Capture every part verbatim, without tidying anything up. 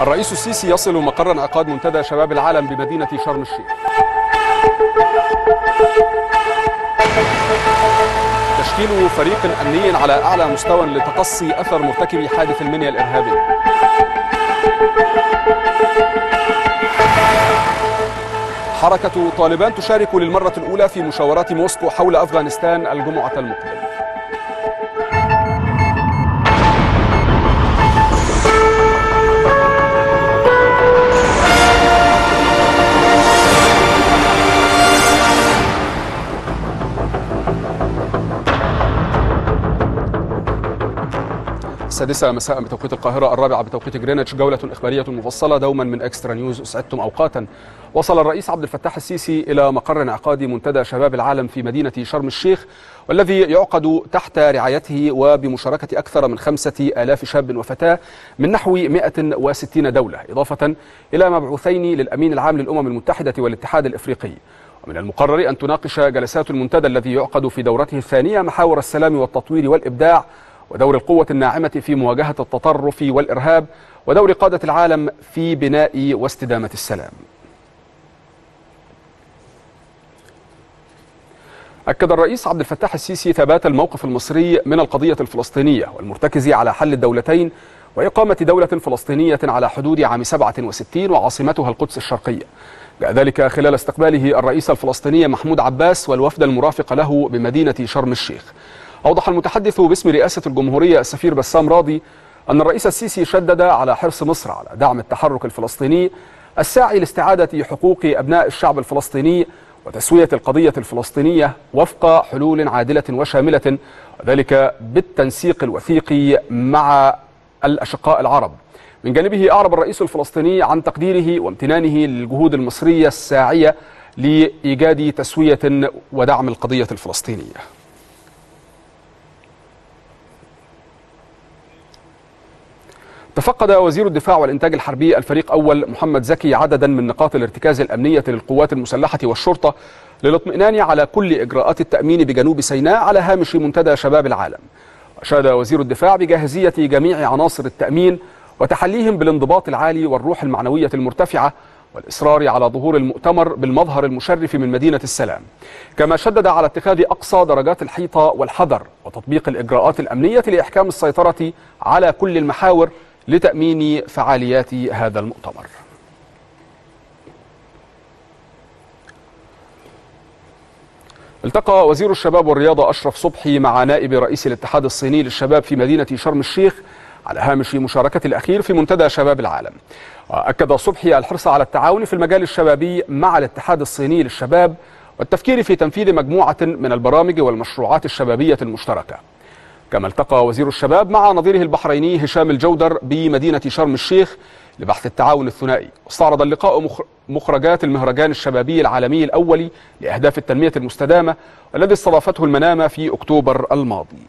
الرئيس السيسي يصل مقر انعقاد منتدى شباب العالم بمدينة شرم الشيخ. تشكيل فريق أمني على أعلى مستوى لتقصي أثر مرتكبي حادث المنيا الإرهابي. حركة طالبان تشارك للمرة الأولى في مشاورات موسكو حول أفغانستان الجمعة المقبلة. السادسة مساء بتوقيت القاهرة، الرابعة بتوقيت جرينتش، جولة إخبارية مفصلة دوما من إكسترا نيوز. أسعدتم أوقاتا. وصل الرئيس عبد الفتاح السيسي إلى مقر انعقاد منتدى شباب العالم في مدينة شرم الشيخ، والذي يعقد تحت رعايته وبمشاركة أكثر من خمسة آلاف شاب وفتاة من نحو مئة وستين دولة، إضافة إلى مبعوثين للأمين العام للأمم المتحدة والاتحاد الإفريقي. ومن المقرر أن تناقش جلسات المنتدى الذي يعقد في دورته الثانية محاور السلام والتطوير والإبداع، ودور القوة الناعمة في مواجهة التطرف والإرهاب، ودور قادة العالم في بناء واستدامة السلام. أكد الرئيس عبد الفتاح السيسي ثبات الموقف المصري من القضية الفلسطينية والمرتكز على حل الدولتين وإقامة دولة فلسطينية على حدود عام سبعة وستين وعاصمتها القدس الشرقية. جاء ذلك خلال استقباله الرئيس الفلسطيني محمود عباس والوفد المرافق له بمدينة شرم الشيخ. أوضح المتحدث باسم رئاسة الجمهورية السفير بسام راضي أن الرئيس السيسي شدد على حرص مصر على دعم التحرك الفلسطيني الساعي لاستعادة حقوق أبناء الشعب الفلسطيني وتسوية القضية الفلسطينية وفق حلول عادلة وشاملة، وذلك بالتنسيق الوثيقي مع الأشقاء العرب. من جانبه أعرب الرئيس الفلسطيني عن تقديره وامتنانه للجهود المصرية الساعية لإيجاد تسوية ودعم القضية الفلسطينية. تفقد وزير الدفاع والإنتاج الحربي الفريق أول محمد زكي عددا من نقاط الارتكاز الأمنية للقوات المسلحة والشرطة للاطمئنان على كل إجراءات التأمين بجنوب سيناء على هامش منتدى شباب العالم. أشاد وزير الدفاع بجاهزية جميع عناصر التأمين وتحليهم بالانضباط العالي والروح المعنوية المرتفعة والإصرار على ظهور المؤتمر بالمظهر المشرف من مدينة السلام، كما شدد على اتخاذ أقصى درجات الحيطة والحذر وتطبيق الإجراءات الأمنية لإحكام السيطرة على كل المحاور لتأمين فعاليات هذا المؤتمر. التقى وزير الشباب والرياضة أشرف صبحي مع نائب رئيس الاتحاد الصيني للشباب في مدينة شرم الشيخ على هامش مشاركة الأخير في منتدى شباب العالم. وأكد صبحي الحرص على التعاون في المجال الشبابي مع الاتحاد الصيني للشباب والتفكير في تنفيذ مجموعة من البرامج والمشروعات الشبابية المشتركة. كما التقى وزير الشباب مع نظيره البحريني هشام الجودر بمدينة شرم الشيخ لبحث التعاون الثنائي. واستعرض اللقاء مخرجات المهرجان الشبابي العالمي الأولي لأهداف التنمية المستدامة الذي استضافته المنامة في أكتوبر الماضي.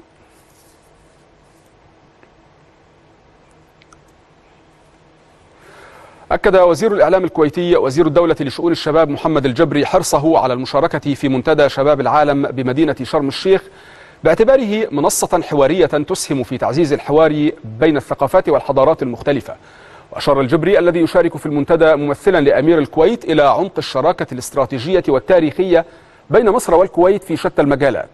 أكد وزير الإعلام الكويتي وزير الدولة لشؤون الشباب محمد الجبري حرصه على المشاركة في منتدى شباب العالم بمدينة شرم الشيخ باعتباره منصة حوارية تسهم في تعزيز الحوار بين الثقافات والحضارات المختلفة. وأشار الجبري الذي يشارك في المنتدى ممثلا لأمير الكويت إلى عمق الشراكة الاستراتيجية والتاريخية بين مصر والكويت في شتى المجالات،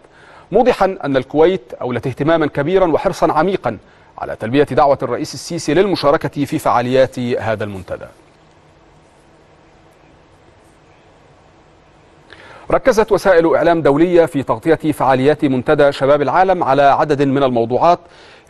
موضحا أن الكويت أولت اهتماما كبيرا وحرصا عميقا على تلبية دعوة الرئيس السيسي للمشاركة في فعاليات هذا المنتدى. ركزت وسائل إعلام دولية في تغطية فعاليات منتدى شباب العالم على عدد من الموضوعات،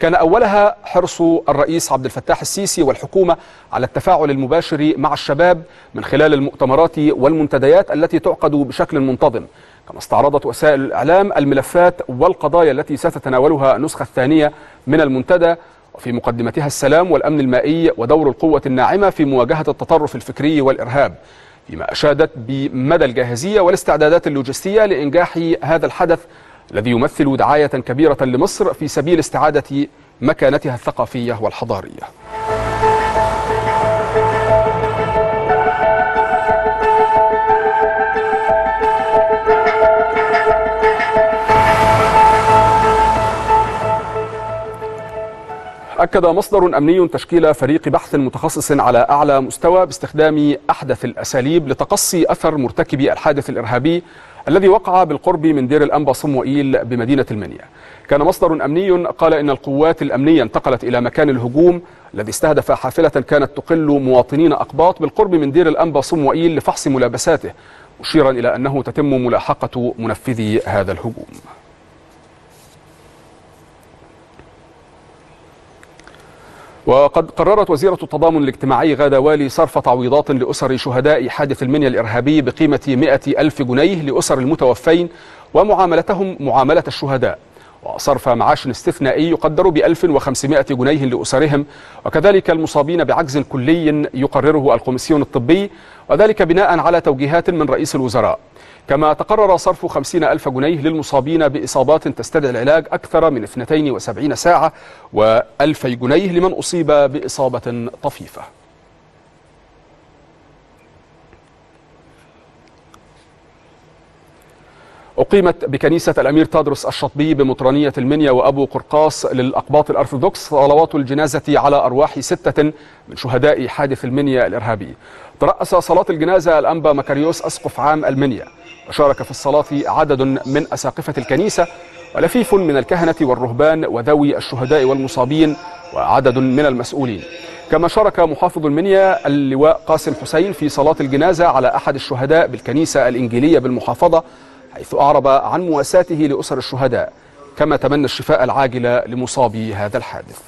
كان أولها حرص الرئيس عبد الفتاح السيسي والحكومة على التفاعل المباشر مع الشباب من خلال المؤتمرات والمنتديات التي تعقد بشكل منتظم. كما استعرضت وسائل الإعلام الملفات والقضايا التي ستتناولها النسخة الثانية من المنتدى، وفي مقدمتها السلام والأمن المائي ودور القوة الناعمة في مواجهة التطرف الفكري والإرهاب، فيما أشادت بمدى الجاهزية والاستعدادات اللوجستية لإنجاح هذا الحدث الذي يمثل دعاية كبيرة لمصر في سبيل استعادة مكانتها الثقافية والحضارية. أكد مصدر أمني تشكيل فريق بحث متخصص على أعلى مستوى باستخدام أحدث الأساليب لتقصي أثر مرتكبي الحادث الإرهابي الذي وقع بالقرب من دير الأنبا صموئيل بمدينة المنيا. كان مصدر أمني قال إن القوات الأمنية انتقلت إلى مكان الهجوم الذي استهدف حافلة كانت تقل مواطنين أقباط بالقرب من دير الأنبا صموئيل لفحص ملابساته، مشيرا إلى أنه تتم ملاحقة منفذي هذا الهجوم. وقد قررت وزيرة التضامن الاجتماعي غادة والي صرف تعويضات لأسر شهداء حادث المنيا الإرهابي بقيمة مئة ألف جنيه لأسر المتوفين ومعاملتهم معاملة الشهداء، وصرف معاش استثنائي يقدر بألف وخمسمائة جنيه لأسرهم، وكذلك المصابين بعجز كلي يقرره الكوميسيون الطبي، وذلك بناء على توجيهات من رئيس الوزراء. كما تقرر صرف خمسين ألف جنيه للمصابين بإصابات تستدعي العلاج أكثر من اثنتين وسبعين ساعة، وألفي جنيه لمن أصيب بإصابة طفيفة. أقيمت بكنيسة الأمير تادرس الشطبي بمطرانية المنيا وأبو قرقاص للأقباط الأرثوذكس صلوات الجنازة على أرواح ستة من شهداء حادث المنيا الإرهابي. ترأس صلاة الجنازة الأنبا مكاريوس أسقف عام المنيا، وشارك في الصلاة عدد من أساقفة الكنيسة ولفيف من الكهنة والرهبان وذوي الشهداء والمصابين وعدد من المسؤولين. كما شارك محافظ المنيا اللواء قاسم حسين في صلاة الجنازة على أحد الشهداء بالكنيسة الإنجيلية بالمحافظة، حيث أعرب عن مواساته لأسر الشهداء، كما تمنى الشفاء العاجل لمصابي هذا الحادث.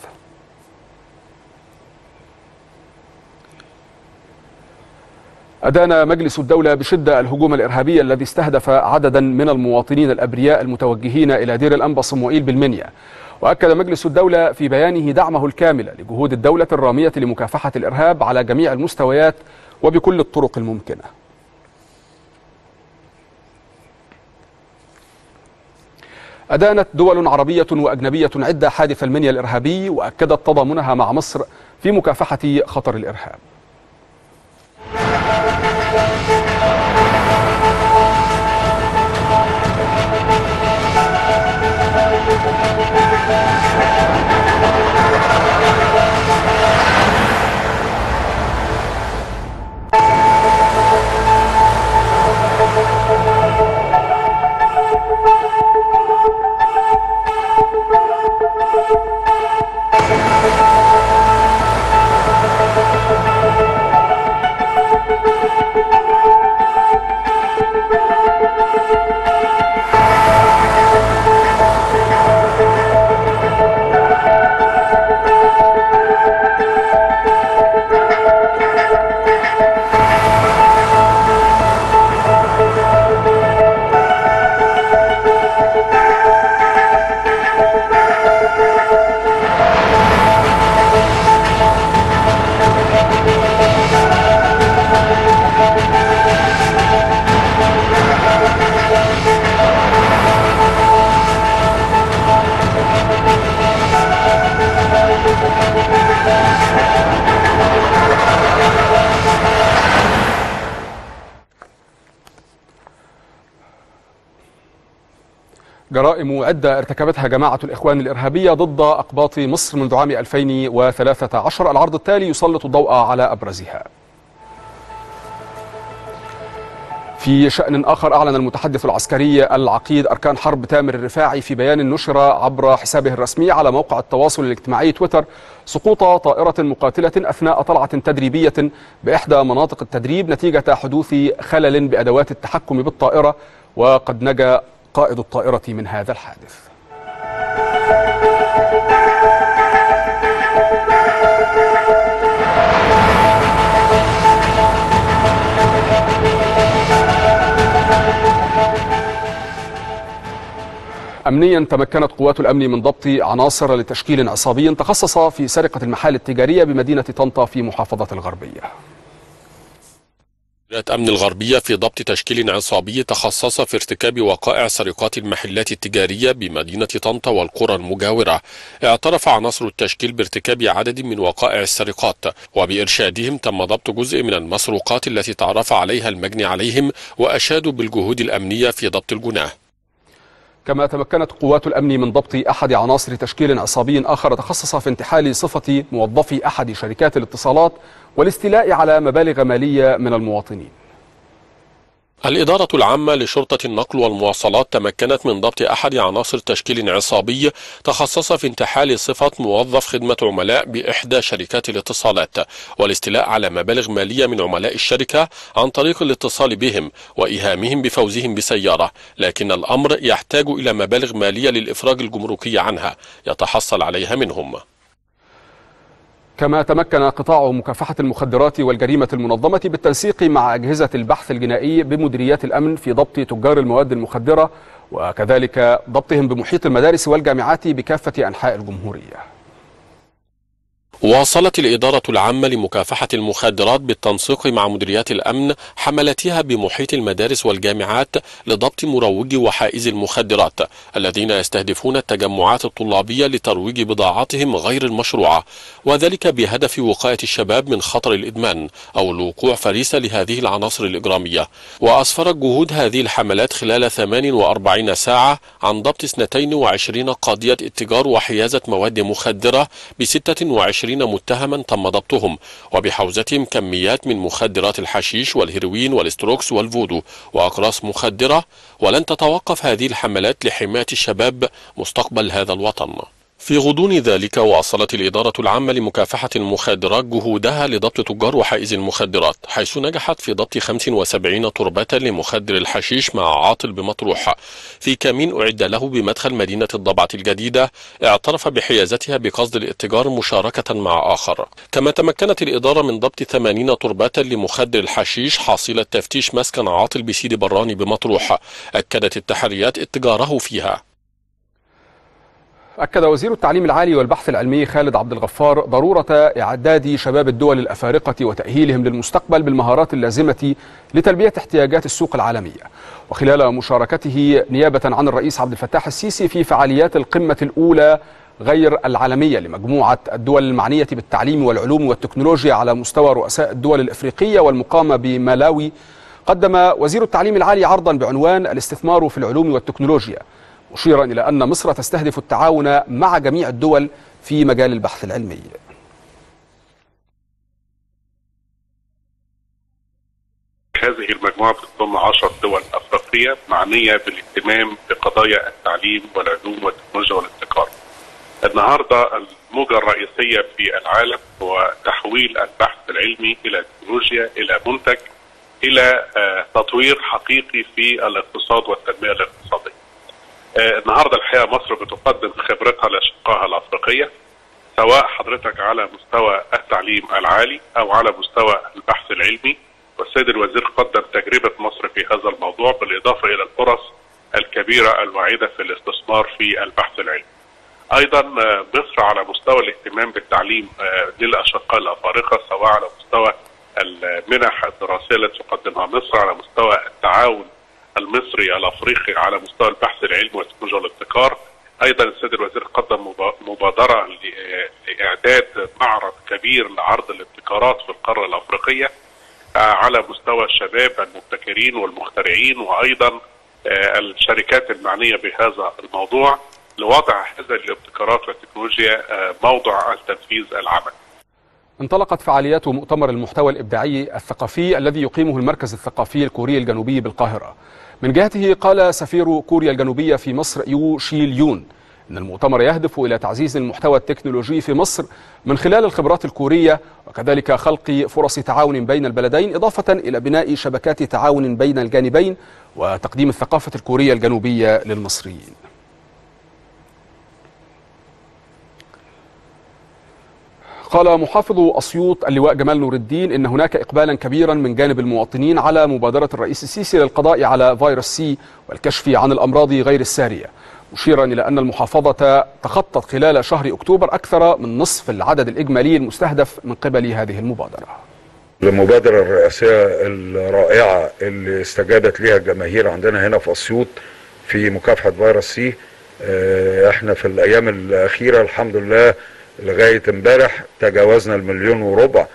أدان مجلس الدولة بشدة الهجوم الإرهابي الذي استهدف عددا من المواطنين الأبرياء المتوجهين إلى دير الأنبا صموئيل بالمنيا، وأكد مجلس الدولة في بيانه دعمه الكامل لجهود الدولة الرامية لمكافحة الإرهاب على جميع المستويات وبكل الطرق الممكنة. أدانت دول عربية وأجنبية عدة حادث المنيا الإرهابي، وأكدت تضامنها مع مصر في مكافحة خطر الإرهاب. جرائم عدة ارتكبتها جماعة الإخوان الإرهابية ضد أقباط مصر منذ عام ألفين وثلاثة عشر. العرض التالي يسلط الضوء على أبرزها. في شأن آخر، أعلن المتحدث العسكري العقيد أركان حرب تامر الرفاعي في بيان نشر عبر حسابه الرسمي على موقع التواصل الاجتماعي تويتر سقوط طائرة مقاتلة أثناء طلعة تدريبية بإحدى مناطق التدريب نتيجة حدوث خلل بأدوات التحكم بالطائرة، وقد نجا قائد الطائرة من هذا الحادث. أمنيا، تمكنت قوات الأمن من ضبط عناصر لتشكيل عصابي تخصص في سرقة المحال التجارية بمدينة طنطا في محافظة الغربية. وزارة أمن الغربية في ضبط تشكيل عصابي تخصص في ارتكاب وقائع سرقات المحلات التجارية بمدينة طنطا والقرى المجاورة. اعترف عناصر التشكيل بارتكاب عدد من وقائع السرقات، وبإرشادهم تم ضبط جزء من المسروقات التي تعرف عليها المجني عليهم، وأشادوا بالجهود الأمنية في ضبط الجناه. كما تمكنت قوات الأمن من ضبط أحد عناصر تشكيل عصابي آخر تخصص في انتحال صفة موظفي أحد شركات الاتصالات والاستيلاء على مبالغ مالية من المواطنين. الإدارة العامة لشرطة النقل والمواصلات تمكنت من ضبط أحد عناصر تشكيل عصابي تخصص في انتحال صفة موظف خدمة عملاء بإحدى شركات الاتصالات والاستيلاء على مبالغ مالية من عملاء الشركة عن طريق الاتصال بهم وإيهامهم بفوزهم بسيارة، لكن الأمر يحتاج إلى مبالغ مالية للإفراج الجمركي عنها يتحصل عليها منهم. كما تمكن قطاع مكافحة المخدرات والجريمة المنظمة بالتنسيق مع أجهزة البحث الجنائي بمديريات الأمن في ضبط تجار المواد المخدرة وكذلك ضبطهم بمحيط المدارس والجامعات بكافة أنحاء الجمهورية. واصلت الإدارة العامة لمكافحة المخدرات بالتنسيق مع مديريات الأمن حملتها بمحيط المدارس والجامعات لضبط مروجي وحائز المخدرات الذين يستهدفون التجمعات الطلابية لترويج بضاعاتهم غير المشروعة، وذلك بهدف وقاية الشباب من خطر الإدمان أو الوقوع فريسة لهذه العناصر الإجرامية. وأسفرت جهود هذه الحملات خلال ثمان وأربعين ساعة عن ضبط اثنتين وعشرين قاضية اتجار وحيازة مواد مخدرة ب ستة وعشرين متهما تم ضبطهم، وبحوزتهم كميات من مخدرات الحشيش والهيروين والاستروكس والفودو وأقراص مخدرة. ولن تتوقف هذه الحملات لحماية الشباب مستقبل هذا الوطن. في غضون ذلك واصلت الإدارة العامة لمكافحة المخدرات جهودها لضبط تجار وحائز المخدرات، حيث نجحت في ضبط خمس وسبعين تربة لمخدر الحشيش مع عاطل بمطروح في كمين أعد له بمدخل مدينة الضبعة الجديدة اعترف بحيازتها بقصد الاتجار مشاركة مع آخر. كما تمكنت الإدارة من ضبط ثمانين تربة لمخدر الحشيش حاصل تفتيش مسكن عاطل بسيدي براني بمطروح أكدت التحريات اتجاره فيها. أكد وزير التعليم العالي والبحث العلمي خالد عبد الغفار ضرورة إعداد شباب الدول الأفارقة وتأهيلهم للمستقبل بالمهارات اللازمة لتلبية احتياجات السوق العالمية. وخلال مشاركته نيابة عن الرئيس عبد الفتاح السيسي في فعاليات القمة الأولى غير العالمية لمجموعة الدول المعنية بالتعليم والعلوم والتكنولوجيا على مستوى رؤساء الدول الأفريقية والمقامة بمالاوي، قدم وزير التعليم العالي عرضا بعنوان الاستثمار في العلوم والتكنولوجيا، مشيرا إلى أن مصر تستهدف التعاون مع جميع الدول في مجال البحث العلمي. هذه المجموعة بتضم عشر دول أفريقية معنية بالاهتمام بقضايا التعليم والعلوم والتكنولوجيا والابتكار. النهاردة الموجة الرئيسية في العالم هو تحويل البحث العلمي إلى التكنولوجيا إلى منتج إلى تطوير حقيقي في الاقتصاد والتنمية الاقتصادية. النهارده الحقيقه مصر بتقدم خبرتها لاشقائها الافريقيه، سواء حضرتك على مستوى التعليم العالي او على مستوى البحث العلمي، والسيد الوزير قدم تجربه مصر في هذا الموضوع بالاضافه الى الفرص الكبيره الواعده في الاستثمار في البحث العلمي. ايضا مصر على مستوى الاهتمام بالتعليم للاشقاء الافارقه، سواء على مستوى المنح الدراسيه التي تقدمها مصر، على مستوى التعاون المصري الافريقي على مستوى البحث العلمي والتكنولوجيا والابتكار. ايضا السيد الوزير قدم مبادره لاعداد معرض كبير لعرض الابتكارات في القاره الافريقيه على مستوى الشباب المبتكرين والمخترعين وايضا الشركات المعنيه بهذا الموضوع لوضع هذه الابتكارات والتكنولوجيا موضع التنفيذ العملي. انطلقت فعاليات مؤتمر المحتوى الإبداعي الثقافي الذي يقيمه المركز الثقافي الكوري الجنوبي بالقاهرة. من جهته قال سفير كوريا الجنوبية في مصر يو شيل يون إن المؤتمر يهدف إلى تعزيز المحتوى التكنولوجي في مصر من خلال الخبرات الكورية وكذلك خلق فرص تعاون بين البلدين، إضافة إلى بناء شبكات تعاون بين الجانبين وتقديم الثقافة الكورية الجنوبية للمصريين. قال محافظ أسيوط اللواء جمال نور الدين إن هناك إقبالا كبيرا من جانب المواطنين على مبادرة الرئيس السيسي للقضاء على فيروس سي والكشف عن الأمراض غير السارية، مشيرا إلى أن المحافظة تخطت خلال شهر أكتوبر أكثر من نصف العدد الإجمالي المستهدف من قبل هذه المبادرة. المبادرة الرئاسية الرائعة اللي استجابت لها الجماهير عندنا هنا في أسيوط في مكافحة فيروس سي، احنا في الأيام الأخيرة الحمد لله لغاية امبارح تجاوزنا المليون وربع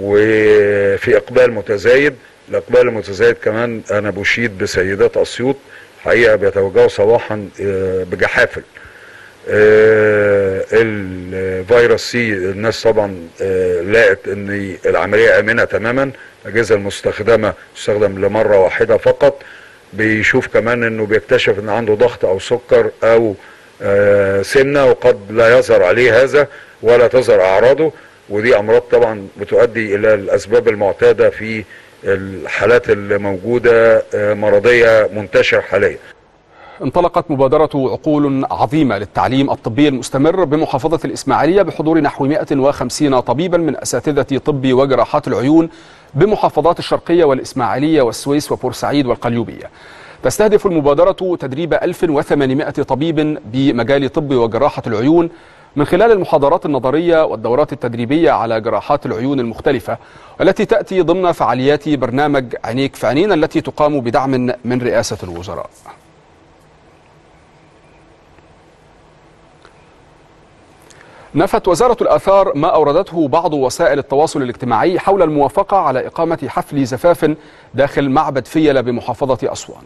وفي إقبال متزايد. الإقبال المتزايد كمان أنا بشيد بسيدات أسيوط حقيقة بيتوجهوا صباحا بجحافل. الفيروس سي الناس طبعا لقت ان العملية امنة تماما، الاجهزة المستخدمة تستخدم لمرة واحدة فقط. بيشوف كمان انه بيكتشف ان عنده ضغط او سكر او سمنة، وقد لا يظهر عليه هذا ولا تظهر اعراضه، ودي امراض طبعا بتؤدي الى الاسباب المعتادة في الحالات الموجودة مرضية منتشرة حاليا. انطلقت مبادرة عقول عظيمة للتعليم الطبي المستمر بمحافظة الإسماعيلية بحضور نحو مئة وخمسين طبيبا من أساتذة طب وجراحات العيون بمحافظات الشرقية والإسماعيلية والسويس وبورسعيد والقليوبية. تستهدف المبادرة تدريب ألف وثمانمئة طبيب بمجال طب وجراحة العيون من خلال المحاضرات النظرية والدورات التدريبية على جراحات العيون المختلفة، التي تأتي ضمن فعاليات برنامج عينيك في عينينا التي تقام بدعم من رئاسة الوزراء. نفت وزارة الآثار ما أوردته بعض وسائل التواصل الاجتماعي حول الموافقة على إقامة حفل زفاف داخل معبد فيلة بمحافظة أسوان.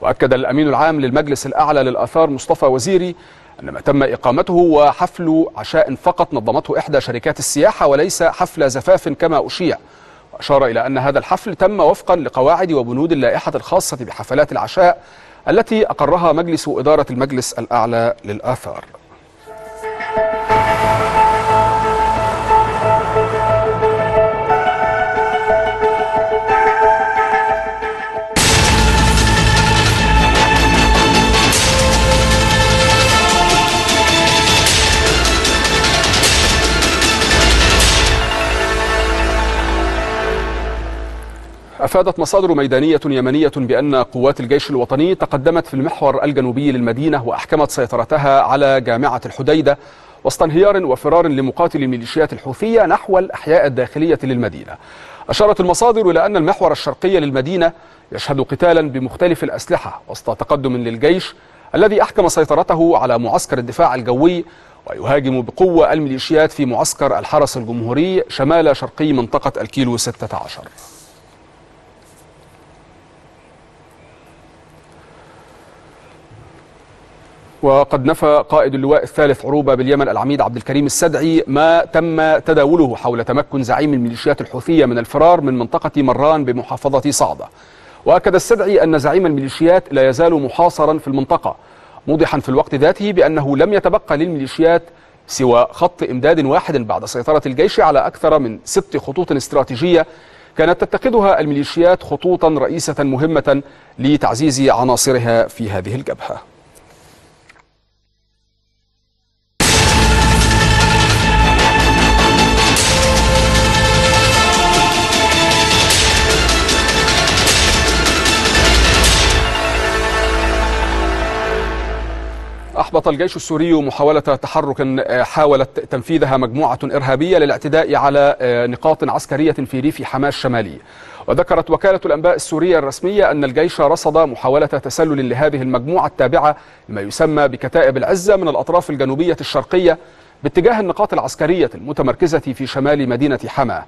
وأكد الأمين العام للمجلس الأعلى للآثار مصطفى وزيري أن ما تم إقامته هو حفل عشاء فقط نظمته إحدى شركات السياحة وليس حفل زفاف كما أشيع. وأشار إلى أن هذا الحفل تم وفقا لقواعد وبنود اللائحة الخاصة بحفلات العشاء التي أقرها مجلس إدارة المجلس الأعلى للآثار. أفادت مصادر ميدانية يمنية بأن قوات الجيش الوطني تقدمت في المحور الجنوبي للمدينة وأحكمت سيطرتها على جامعة الحديدة وسط انهيار وفرار لمقاتل الميليشيات الحوثية نحو الأحياء الداخلية للمدينة. أشارت المصادر إلى أن المحور الشرقي للمدينة يشهد قتالا بمختلف الأسلحة وسط تقدم للجيش الذي أحكم سيطرته على معسكر الدفاع الجوي، ويهاجم بقوة الميليشيات في معسكر الحرس الجمهوري شمال شرقي منطقة الكيلو ستة عشر. وقد نفى قائد اللواء الثالث عروبة باليمن العميد عبد الكريم السدعي ما تم تداوله حول تمكن زعيم الميليشيات الحوثية من الفرار من منطقة مران بمحافظة صعدة. وأكد السدعي أن زعيم الميليشيات لا يزال محاصرا في المنطقة، موضحا في الوقت ذاته بأنه لم يتبقى للميليشيات سوى خط إمداد واحد بعد سيطرة الجيش على أكثر من ست خطوط استراتيجية كانت تتخذها الميليشيات خطوطا رئيسة مهمة لتعزيز عناصرها في هذه الجبهة. أحبط الجيش السوري محاولة تحرك حاولت تنفيذها مجموعة إرهابية للاعتداء على نقاط عسكرية في ريف حماة الشمالي. وذكرت وكالة الأنباء السورية الرسمية أن الجيش رصد محاولة تسلل لهذه المجموعة التابعة لما يسمى بكتائب العزة من الأطراف الجنوبية الشرقية باتجاه النقاط العسكرية المتمركزة في شمال مدينة حماة.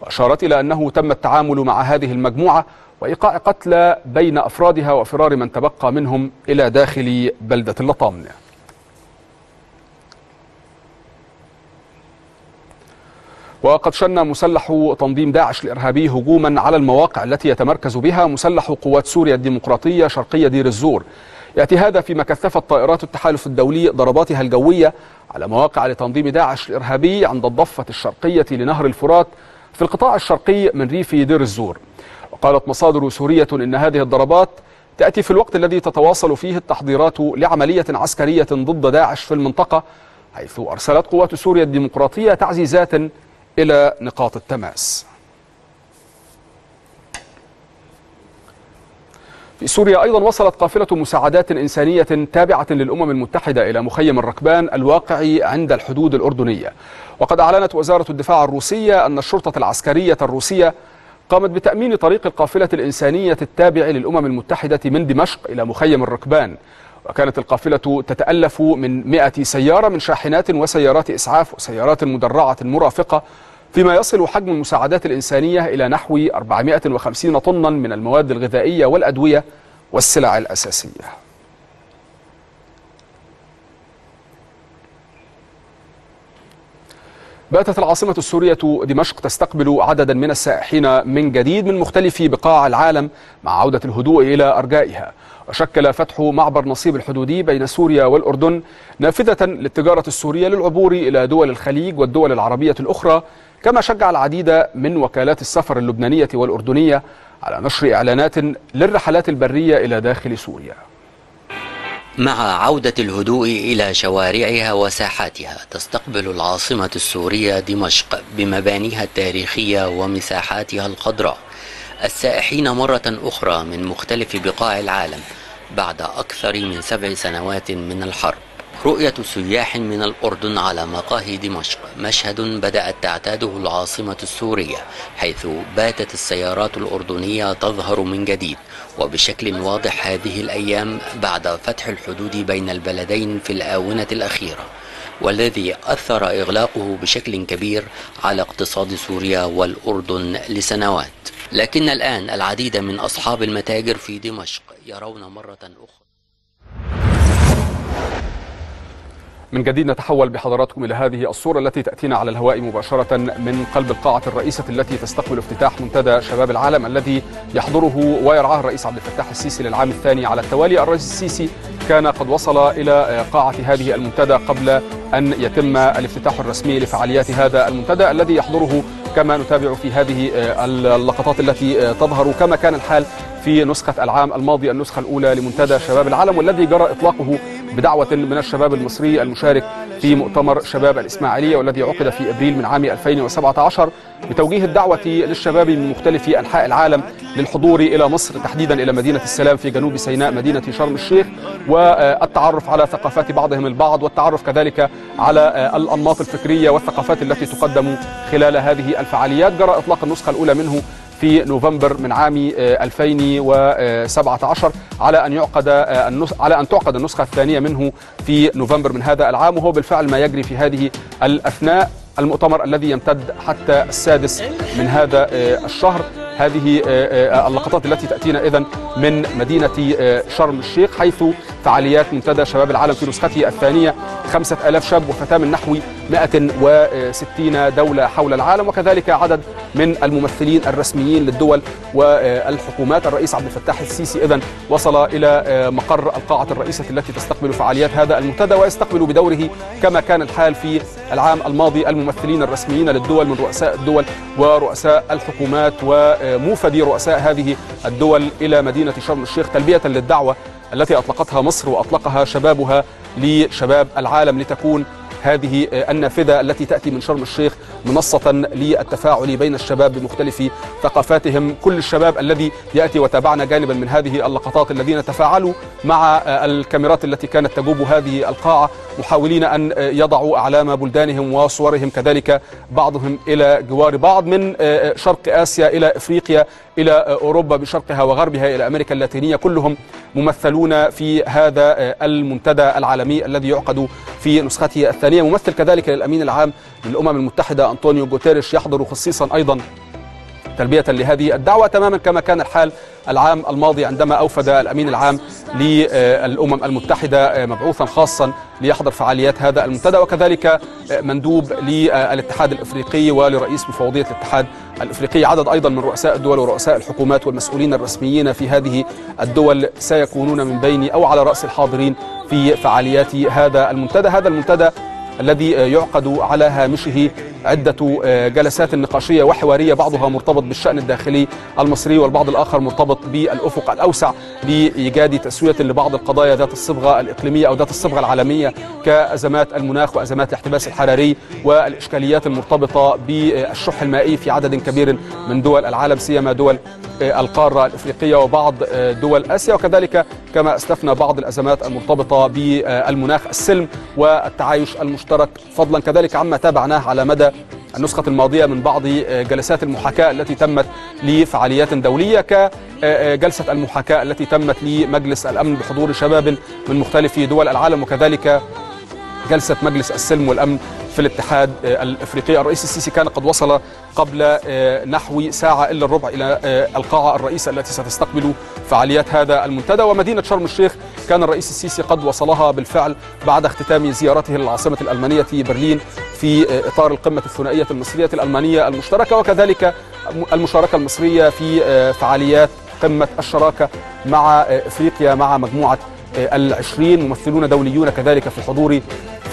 وأشارت إلى أنه تم التعامل مع هذه المجموعة وإيقاع قتلى بين أفرادها وفرار من تبقى منهم إلى داخل بلدة اللطامنة. وقد شن مسلح تنظيم داعش الإرهابي هجوما على المواقع التي يتمركز بها مسلح قوات سوريا الديمقراطية شرقية دير الزور. يأتي هذا فيما كثفت طائرات التحالف الدولي ضرباتها الجوية على مواقع لتنظيم داعش الإرهابي عند الضفة الشرقية لنهر الفرات في القطاع الشرقي من ريف دير الزور. قالت مصادر سورية إن هذه الضربات تأتي في الوقت الذي تتواصل فيه التحضيرات لعملية عسكرية ضد داعش في المنطقة، حيث أرسلت قوات سوريا الديمقراطية تعزيزات إلى نقاط التماس. في سوريا أيضا وصلت قافلة مساعدات إنسانية تابعة للأمم المتحدة إلى مخيم الركبان الواقع عند الحدود الأردنية. وقد أعلنت وزارة الدفاع الروسية أن الشرطة العسكرية الروسية قامت بتأمين طريق القافلة الإنسانية التابع للأمم المتحدة من دمشق إلى مخيم الركبان. وكانت القافلة تتألف من مئة سيارة من شاحنات وسيارات إسعاف وسيارات مدرعة مرافقة، فيما يصل حجم المساعدات الإنسانية إلى نحو أربعمئة وخمسين طنا من المواد الغذائية والأدوية والسلع الأساسية. باتت العاصمة السورية دمشق تستقبل عددا من السائحين من جديد من مختلف بقاع العالم مع عودة الهدوء إلى أرجائها. وشكل فتح معبر نصيب الحدودي بين سوريا والأردن نافذة للتجارة السورية للعبور إلى دول الخليج والدول العربية الأخرى، كما شجع العديد من وكالات السفر اللبنانية والأردنية على نشر إعلانات للرحلات البرية إلى داخل سوريا. مع عودة الهدوء إلى شوارعها وساحاتها، تستقبل العاصمة السورية دمشق بمبانيها التاريخية ومساحاتها الخضراء السائحين مرة أخرى من مختلف بقاع العالم بعد أكثر من سبع سنوات من الحرب. رؤية سياح من الأردن على مقاهي دمشق مشهد بدأت تعتاده العاصمة السورية، حيث باتت السيارات الأردنية تظهر من جديد وبشكل واضح هذه الأيام بعد فتح الحدود بين البلدين في الآونة الأخيرة، والذي أثر إغلاقه بشكل كبير على اقتصاد سوريا والأردن لسنوات. لكن الآن العديد من أصحاب المتاجر في دمشق يرون مرة أخرى. من جديد نتحول بحضراتكم إلى هذه الصورة التي تأتينا على الهواء مباشرة من قلب القاعة الرئيسة التي تستقبل افتتاح منتدى شباب العالم الذي يحضره ويرعاه الرئيس عبد الفتاح السيسي للعام الثاني على التوالي. الرئيس السيسي كان قد وصل إلى قاعة هذه المنتدى قبل أن يتم الافتتاح الرسمي لفعاليات هذا المنتدى الذي يحضره، كما نتابع في هذه اللقطات التي تظهر، كما كان الحال في نسخة العام الماضي النسخة الأولى لمنتدى شباب العالم، والذي جرى إطلاقه بدعوة من الشباب المصري المشارك في مؤتمر شباب الإسماعيلية والذي عقد في أبريل من عام ألفين وسبعة عشر بتوجيه الدعوة للشباب من مختلف أنحاء العالم للحضور إلى مصر، تحديدا إلى مدينة السلام في جنوب سيناء مدينة شرم الشيخ، والتعرف على ثقافات بعضهم البعض والتعرف كذلك على الأنماط الفكرية والثقافات التي تقدم خلال هذه الفعاليات. جرى إطلاق النسخة الأولى منه في نوفمبر من عام ألفين وسبعة عشر على أن يعقد على أن تعقد النسخة الثانية منه في نوفمبر من هذا العام، وهو بالفعل ما يجري في هذه الأثناء. المؤتمر الذي يمتد حتى السادس من هذا الشهر. هذه اللقطات التي تأتينا إذن من مدينة شرم الشيخ، حيث فعاليات منتدى شباب العالم في نسخته الثانية خمسة آلاف شاب وفتاة من نحو مئة وستين دولة حول العالم، وكذلك عدد من الممثلين الرسميين للدول والحكومات. الرئيس عبد الفتاح السيسي إذن وصل إلى مقر القاعة الرئيسة التي تستقبل فعاليات هذا المنتدى، ويستقبل بدوره كما كان الحال في العام الماضي الممثلين الرسميين للدول من رؤساء الدول ورؤساء الحكومات وموفدي رؤساء هذه الدول إلى مدينة شرم الشيخ، تلبية للدعوة التي أطلقتها مصر وأطلقها شبابها لشباب العالم، لتكون هذه النافذة التي تأتي من شرم الشيخ منصة للتفاعل بين الشباب بمختلف ثقافاتهم. كل الشباب الذي يأتي، وتابعنا جانبا من هذه اللقطات الذين تفاعلوا مع الكاميرات التي كانت تجوب هذه القاعة، محاولين أن يضعوا أعلام بلدانهم وصورهم، كذلك بعضهم إلى جوار بعض من شرق آسيا إلى إفريقيا إلى أوروبا بشرقها وغربها إلى أمريكا اللاتينية، كلهم ممثلون في هذا المنتدى العالمي الذي يعقد في نسخته الثانية. ممثل كذلك للأمين العام للأمم المتحدة أنطونيو جوتيريش يحضر خصيصا أيضا تلبية لهذه الدعوة، تماما كما كان الحال العام الماضي عندما أوفد الأمين العام للأمم المتحدة مبعوثا خاصا ليحضر فعاليات هذا المنتدى، وكذلك مندوب للاتحاد الأفريقي ولرئيس مفوضية الاتحاد الأفريقي. عدد أيضا من رؤساء الدول ورؤساء الحكومات والمسؤولين الرسميين في هذه الدول سيكونون من بين أو على رأس الحاضرين في فعاليات هذا المنتدى. هذا المنتدى الذي يعقد على هامشه عدة جلسات نقاشية وحوارية، بعضها مرتبط بالشأن الداخلي المصري والبعض الآخر مرتبط بالأفق الأوسع لإيجاد تسوية لبعض القضايا ذات الصبغة الإقليمية أو ذات الصبغة العالمية، كأزمات المناخ وأزمات الاحتباس الحراري والإشكاليات المرتبطة بالشح المائي في عدد كبير من دول العالم، سيما دول القارة الإفريقية وبعض دول آسيا، وكذلك كما استثنى بعض الأزمات المرتبطة بالمناخ، السلم والتعايش المشترك، فضلا كذلك عما تابعناه على مدى النسخة الماضية من بعض جلسات المحاكاة التي تمت لفعاليات دولية، كجلسة المحاكاة التي تمت لمجلس الأمن بحضور شباب من مختلف دول العالم، وكذلك جلسة مجلس السلم والأمن في الاتحاد الأفريقي. الرئيس السيسي كان قد وصل قبل نحو ساعة إلا الربع إلى القاعة الرئيسة التي ستستقبل فعاليات هذا المنتدى. ومدينة شرم الشيخ كان الرئيس السيسي قد وصلها بالفعل بعد اختتام زيارته للعاصمة الألمانية برلين في إطار القمة الثنائية المصرية الألمانية المشتركة، وكذلك المشاركة المصرية في فعاليات قمة الشراكة مع إفريقيا مع مجموعة العشرين، ممثلون دوليون كذلك في حضور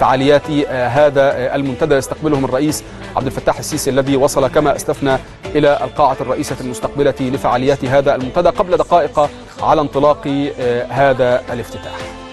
فعاليات هذا المنتدى يستقبلهم الرئيس عبد الفتاح السيسي الذي وصل كما استثنى إلى القاعة الرئيسة المستقبلة لفعاليات هذا المنتدى قبل دقائق على انطلاق هذا الافتتاح.